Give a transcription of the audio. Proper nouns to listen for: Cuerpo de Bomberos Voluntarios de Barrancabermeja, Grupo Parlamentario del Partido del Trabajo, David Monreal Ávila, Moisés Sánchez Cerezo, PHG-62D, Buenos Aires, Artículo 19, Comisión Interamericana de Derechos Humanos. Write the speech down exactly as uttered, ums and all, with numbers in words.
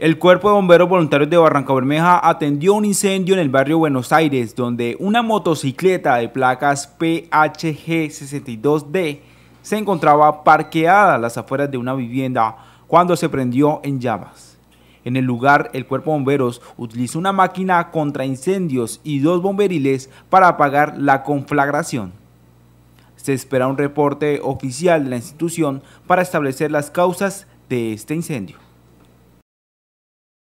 El Cuerpo de Bomberos Voluntarios de Barrancabermeja atendió un incendio en el barrio Buenos Aires, donde una motocicleta de placas P H G sesenta y dos D se encontraba parqueada a las afueras de una vivienda cuando se prendió en llamas. En el lugar, el Cuerpo de Bomberos utilizó una máquina contra incendios y dos bomberiles para apagar la conflagración. Se espera un reporte oficial de la institución para establecer las causas de este incendio.